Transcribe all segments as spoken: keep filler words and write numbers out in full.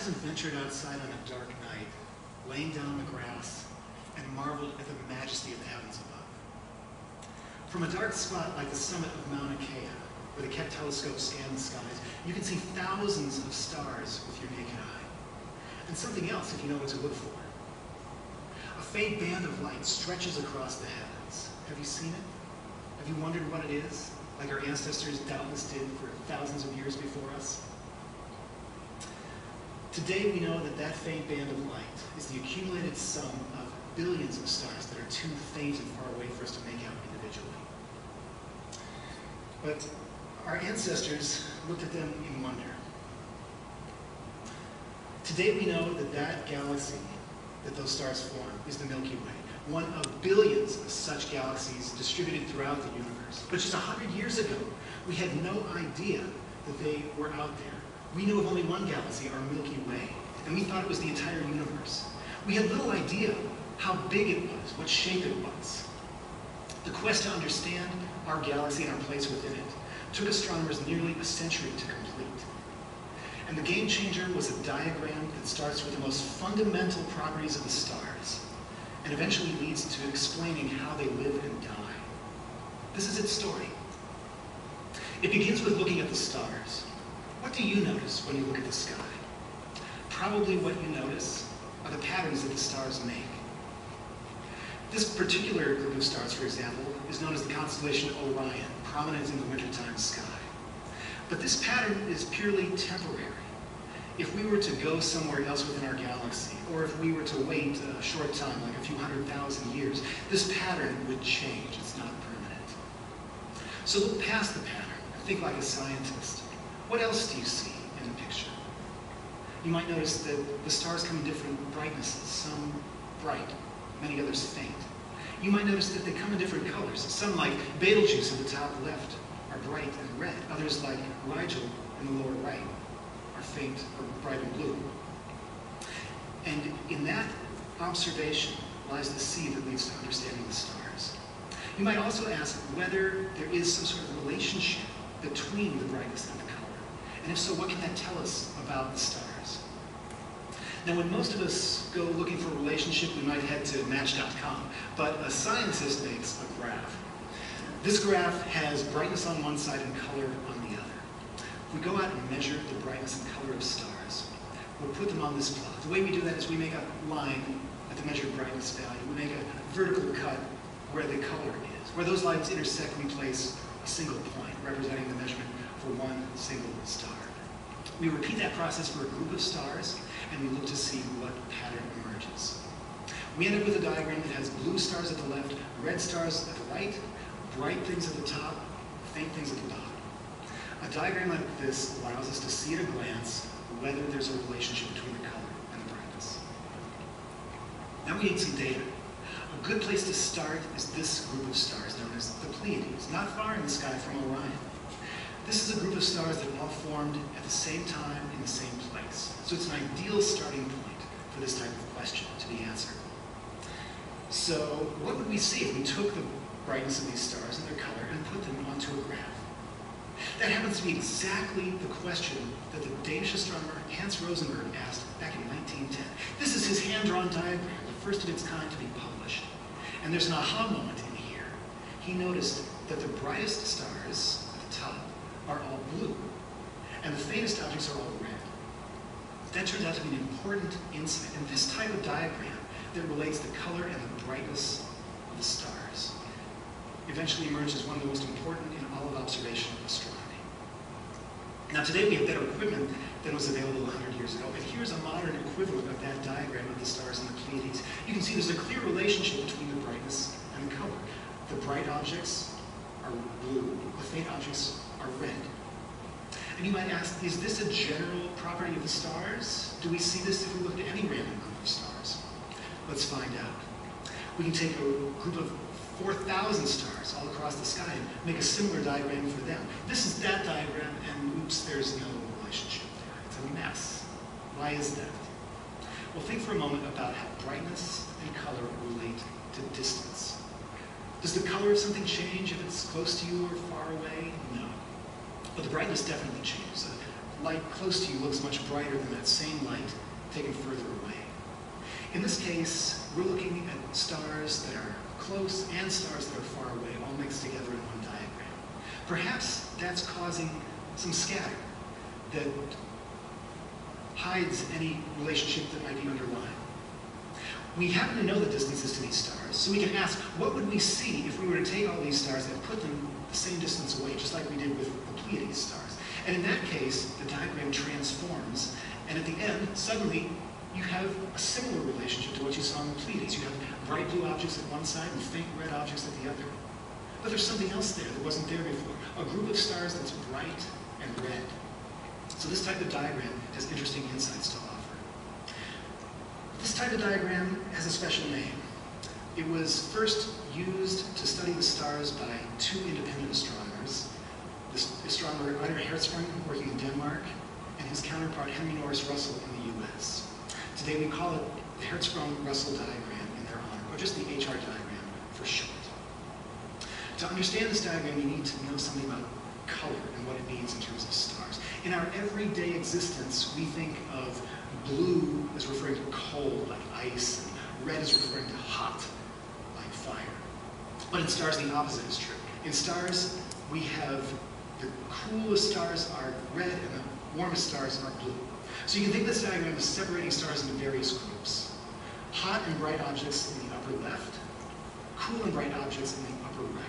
hasn't ventured outside on a dark night, lain down on the grass, and marveled at the majesty of the heavens above? From a dark spot like the summit of Mount Kea, where the Keck telescope scanned the skies, you can see thousands of stars with your naked eye. And something else if you know what to look for. A faint band of light stretches across the heavens. Have you seen it? Have you wondered what it is, like our ancestors doubtless did for thousands of years before us? Today we know that that faint band of light is the accumulated sum of billions of stars that are too faint and far away for us to make out individually. But our ancestors looked at them in wonder. Today we know that that galaxy that those stars form is the Milky Way, one of billions of such galaxies distributed throughout the universe. But just a hundred years ago, we had no idea that they were out there. We knew of only one galaxy, our Milky Way, and we thought it was the entire universe. We had little idea how big it was, what shape it was. The quest to understand our galaxy and our place within it took astronomers nearly a century to complete. And the game changer was a diagram that starts with the most fundamental properties of the stars and eventually leads to explaining how they live and die. This is its story. It begins with looking at the stars. What do you notice when you look at the sky? Probably what you notice are the patterns that the stars make. This particular group of stars, for example, is known as the constellation Orion, prominent in the wintertime sky. But this pattern is purely temporary. If we were to go somewhere else within our galaxy, or if we were to wait a short time, like a few hundred thousand years, this pattern would change. It's not permanent. So look past the pattern. Think like a scientist. What else do you see in the picture? You might notice that the stars come in different brightnesses, some bright, many others faint. You might notice that they come in different colors. Some, like Betelgeuse in the top left, are bright and red. Others, like Rigel in the lower right, are faint or bright and blue. And in that observation lies the seed that leads to understanding the stars. You might also ask whether there is some sort of relationship between the brightness and the color. And if so, what can that tell us about the stars? Now, when most of us go looking for a relationship, we might head to match dot com, but a scientist makes a graph. This graph has brightness on one side and color on the other. If we go out and measure the brightness and color of stars, we'll put them on this plot. The way we do that is we make a line at the measured brightness value. We make a vertical cut where the color is. Where those lines intersect, we place a single point representing the measurement for one single star. We repeat that process for a group of stars, and we look to see what pattern emerges. We end up with a diagram that has blue stars at the left, red stars at the right, bright things at the top, faint things at the bottom. A diagram like this allows us to see at a glance whether there's a relationship between the color and the brightness. Now we need some data. A good place to start is this group of stars known as the Pleiades, not far in the sky from Orion. This is a group of stars that all formed at the same time in the same place. So it's an ideal starting point for this type of question to be answered. So what would we see if we took the brightness of these stars and their color and put them onto a graph? That happens to be exactly the question that the Danish astronomer Hans Rosenberg asked back in nineteen ten. This is his hand-drawn diagram, the first of its kind to be published. And there's an aha moment in here. He noticed that the brightest stars at the top are all blue, and the faintest objects are all red. That turns out to be an important insight, and this type of diagram that relates the color and the brightness of the stars eventually emerges as one of the most important in all of observational astronomy. Now today we have better equipment than was available one hundred years ago, and here's a modern equivalent of that diagram of the stars in the Pleiades. You can see there's a clear relationship between the brightness and the color. The bright objects are blue, the faint objects are red. And you might ask, is this a general property of the stars? Do we see this if we look at any random group of stars? Let's find out. We can take a group of four thousand stars all across the sky and make a similar diagram for them. This is that diagram, and oops, there's no relationship there. It's a mess. Why is that? Well, think for a moment about how brightness and color relate to distance. Does the color of something change if it's close to you or far away? No. But the brightness definitely changes. light close to you looks much brighter than that same light taken further away. In this case, we're looking at stars that are close and stars that are far away, all mixed together in one diagram. Perhaps that's causing some scatter that hides any relationship that might be underlying. We happen to know the distances to these stars, so we can ask, what would we see if we were to take all these stars and put them the same distance away, just like we did with the Pleiades stars? And in that case, the diagram transforms, and at the end, suddenly, you have a similar relationship to what you saw in the Pleiades. You have bright blue objects at one side and faint red objects at the other. But there's something else there that wasn't there before, a group of stars that's bright and red. So this type of diagram has interesting insights to offer. This type of diagram has a special name. It was first used to study the stars by two independent astronomers, this astronomer Ejnar Hertzsprung, working in Denmark, and his counterpart Henry Norris Russell in the U S Today we call it the Hertzsprung-Russell diagram in their honor, or just the H R diagram for short. To understand this diagram, you need to know something about color and what it means in terms of stars. In our everyday existence, we think of blue as referring to cold, like ice, and red is referring to hot, like fire. But in stars, the opposite is true. In stars, we have the coolest stars are red and the warmest stars are blue. So you can think of this diagram as separating stars into various groups. Hot and bright objects in the upper left, cool and bright objects in the upper right.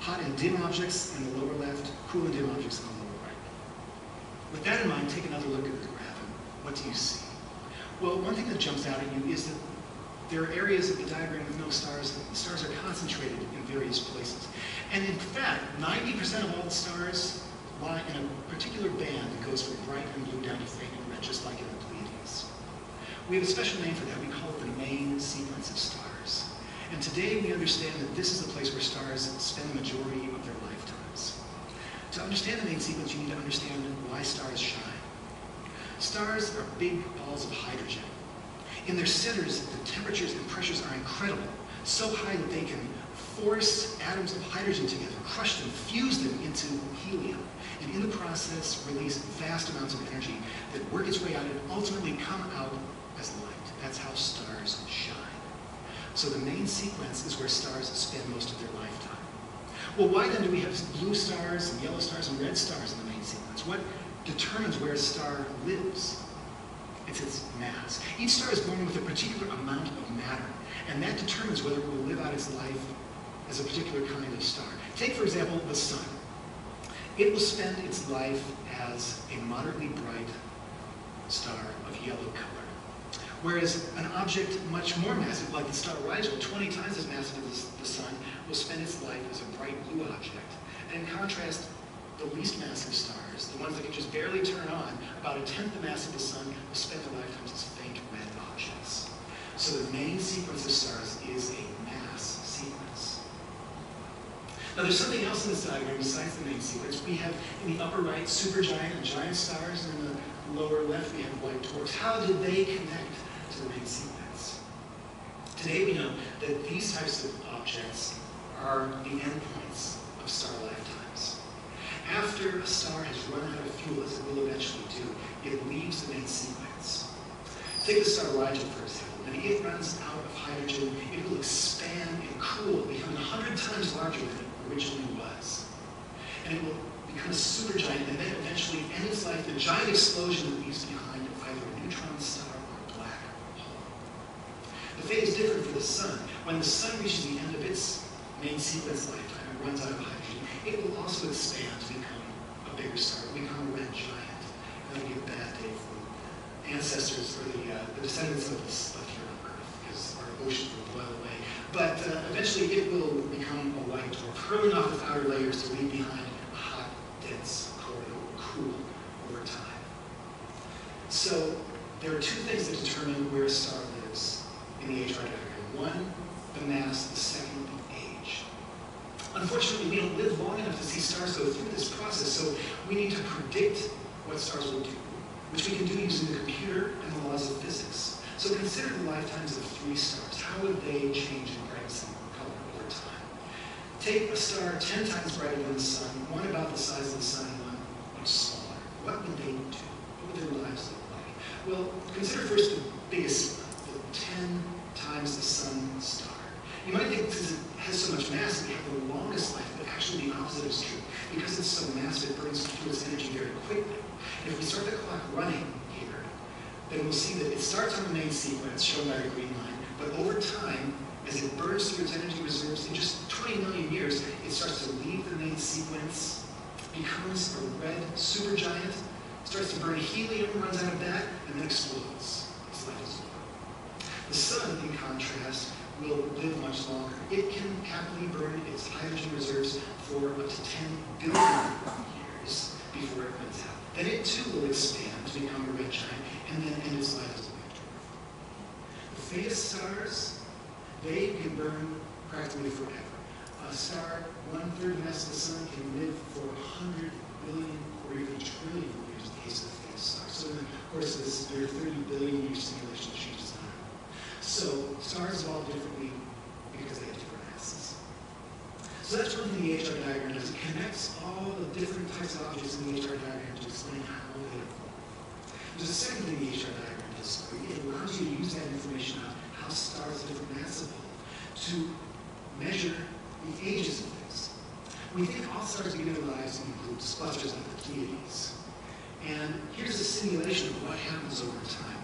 Hot and dim objects in the lower left, cool and dim objects in the lower right. With that in mind, take another look at the graph and what do you see? Well, one thing that jumps out at you is that there are areas of the diagram with no stars, and stars are concentrated in various places. And in fact, ninety percent of all the stars lie in a particular band that goes from bright and blue down to faint and red, just like in the Pleiades. We have a special name for that. We call it the main sequence of stars. And today we understand that this is the place where stars spend the majority of their lifetimes. To understand the main sequence, you need to understand why stars shine. Stars are big balls of hydrogen. In their centers, the temperatures and pressures are incredible, so high that they can force atoms of hydrogen together, crush them, fuse them into helium, and in the process release vast amounts of energy that work its way out and ultimately come out as light. That's how stars shine. So the main sequence is where stars spend most of their lifetime. Well, why then do we have blue stars and yellow stars and red stars in the main sequence? What determines where a star lives? It's its mass. Each star is born with a particular amount of matter, and that determines whether it will live out its life as a particular kind of star. Take, for example, the sun. It will spend its life as a moderately bright star of yellow color. Whereas an object much more massive, like the star Rigel, twenty times as massive as the sun, will spend its life as a bright blue object. And in contrast, the least massive stars, the ones that can just barely turn on, about a tenth the mass of the sun, will spend their lifetimes as faint red objects. So the main sequence of stars is a mass sequence. Now there's something else in this diagram besides the main sequence. We have in the upper right supergiant and giant stars, and in the lower left we have white dwarfs. How did they connect to the main sequence? Today we know that these types of objects are the endpoints of star lifetimes. After a star has run out of fuel, as it will eventually do, it leaves the main sequence. Take the star Rigel, for example. When it runs out of hydrogen, it will expand and cool, become one hundred times larger than it originally was. And it will become a supergiant, and then eventually end its life in a giant explosion that leaves behind either a neutron star or a black hole. The fate is different for the sun. When the sun reaches the end of its main sequence lifetime, it runs out of hydrogen, it will also expand to become a bigger star, become a red giant. That would be a bad day for the ancestors or the, uh, the descendants of us up here on Earth, because our oceans will boil away. But uh, eventually it will become a white dwarf, curling off its outer layers to leave behind a hot, dense core that will cool over time. So there are two things that determine where a star lives in the H R diagram. One, the mass, the second, unfortunately, we don't live long enough to see stars go through this process, so we need to predict what stars will do, which we can do using the computer and the laws of physics. So consider the lifetimes of three stars. How would they change in brightness and color over time? Take a star ten times brighter than the sun, one about the size of the sun, and one much smaller. what relate to their lives look like? Well, consider first the biggest star, the ten times the sun star. You might think since it has so much mass, it has the longest life, but actually the opposite is true. Because it's so massive, it burns through its energy very quickly. And if we start the clock running here, then we'll see that it starts on the main sequence, shown by the green line, but over time, as it burns through its energy reserves, in just twenty million years, it starts to leave the main sequence, becomes a red supergiant, starts to burn helium, runs out of that, and then explodes. Its life is over. The sun, in contrast, will live much longer. It can happily burn its hydrogen reserves for up to ten billion years before it runs out. Then it too will expand to become a red giant, and then end its life as a red dwarf. The Theta stars, they can burn practically forever. A star one-third the mass of the sun can live for one hundred billion or even trillion years in the case of the Theta star. So in the course of this very thirty billion year simulation changes. So stars evolve differently because they have different masses. So that's one thing the Ejnar diagram does. It connects all the different types of objects in the Ejnar diagram to explain how they evolve. There's a second thing the Ejnar diagram does. It allows you to use that information on how stars of different masses evolve to measure the ages of things. We think all stars begin their lives in groups, clusters like the Pleiades. And here's a simulation of what happens over time.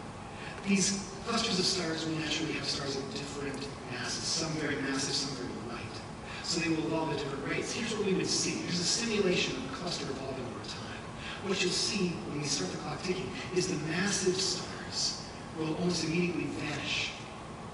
These clusters of stars will naturally have stars of different masses, some very massive, some very light. So they will evolve at different rates. Here's what we would see. There's a simulation of a cluster evolving over time. What you'll see when you start the clock ticking is the massive stars will almost immediately vanish.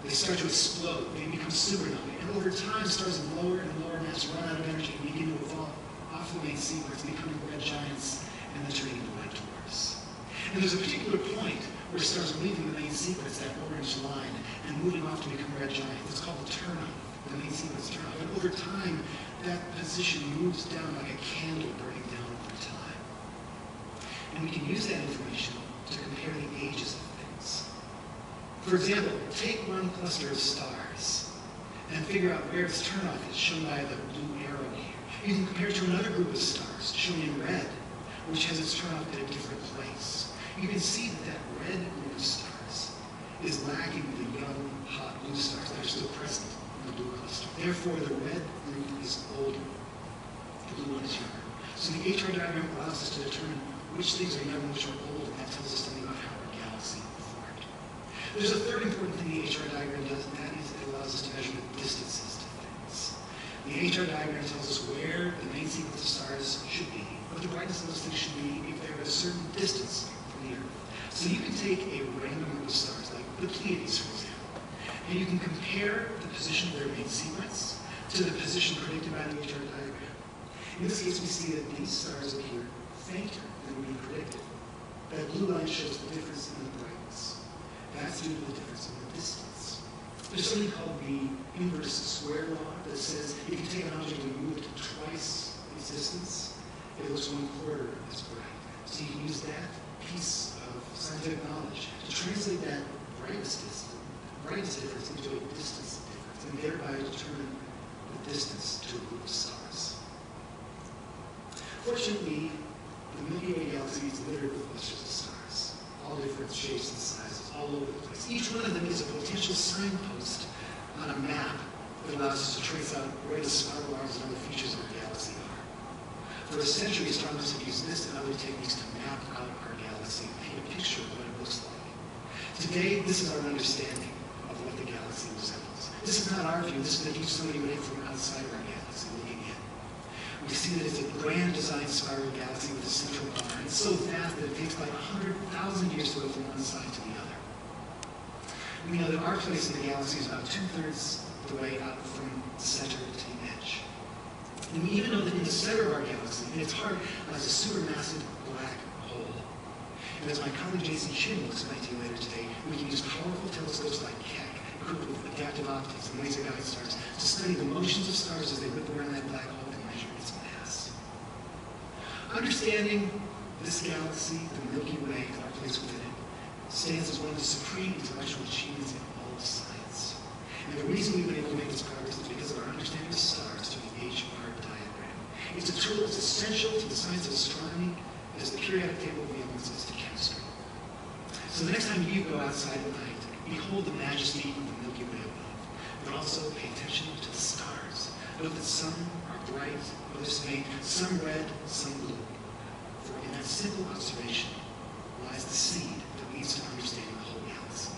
They start to explode. They become supernovae. And over time, stars of lower and lower mass run out of energy and begin to evolve off the main sequence, becoming red giants, and then turning into white dwarfs. And there's a particular point where stars are leaving the main sequence, that orange line, and moving off to become red giants. It's called the turn-off, the main sequence turn-off. And over time, that position moves down like a candle burning down over time. And we can use that information to compare the ages of things. For example, take one cluster of stars and figure out where its turn-off is, shown by the blue arrow here. You can compare it to another group of stars, shown in red, which has its turn-off at a different place. You can see that that red group of stars is lacking the young, hot blue stars that are still present in the blue cluster. Therefore, the red group is older. The blue one is younger. So the Ejnar diagram allows us to determine which things are young and which are old, and that tells us something about how our galaxy formed. There's a third important thing the Ejnar diagram does, and that is it allows us to measure the distances to things. The Ejnar diagram tells us where the main sequence of stars should be, what the brightness of those things should be if they're at a certain distance. So you can take a random group of stars, like the Pleiades, for example, and you can compare the position of their main sequence to the position predicted by the Ejnar diagram. In this case, we see that these stars appear fainter than we predicted. That blue line shows the difference in the brightness. That's due to the difference in the distance. There's something called the inverse square law that says if you take an object and move it to twice its distance, it looks one quarter as bright. So you can use that piece of scientific knowledge to translate that brightness distance, brightness difference into a distance difference, and thereby determine the distance to a group of stars. Fortunately, the Milky Way galaxy is littered with clusters of stars, all different shapes and sizes, all over the place. Each one of them is a potential signpost on a map that allows us to trace out where the spiral arms and other features of the galaxy are. For a century, astronomers have used this and other techniques to map out our galaxy and paint a picture of what it looks like. Today, this is our understanding of what the galaxy resembles. This is not our view. This is the view somebody would have from outside our galaxy looking in. We see that it's a grand design spiral galaxy with a central bar. It's so vast that it takes like one hundred thousand years to go from one side to the other. We know that our place in the galaxy is about two-thirds of the way out from the center to the edge. And we even know that in the center of our galaxy, in its heart, lies a supermassive black hole. And as my colleague Jason Chin will explain to you later today, we can use powerful telescopes like Keck, equipped with adaptive optics and laser guided stars, to study the motions of stars as they whip around that black hole and measure its mass. Understanding this galaxy, the Milky Way, and our place within it, stands as one of the supreme intellectual achievements in all of science. And the reason we've been able to make this progress is because of our understanding of stars through the Ejnar diagram. It's a tool that's essential to the science of astronomy because the periodic table we own is to chemistry. So the next time you go outside at night, behold the majesty of the Milky Way above, but also pay attention to the stars. Note that some are bright, others faint, some red, some blue. For in that simple observation lies the seed that leads to understanding the whole galaxy.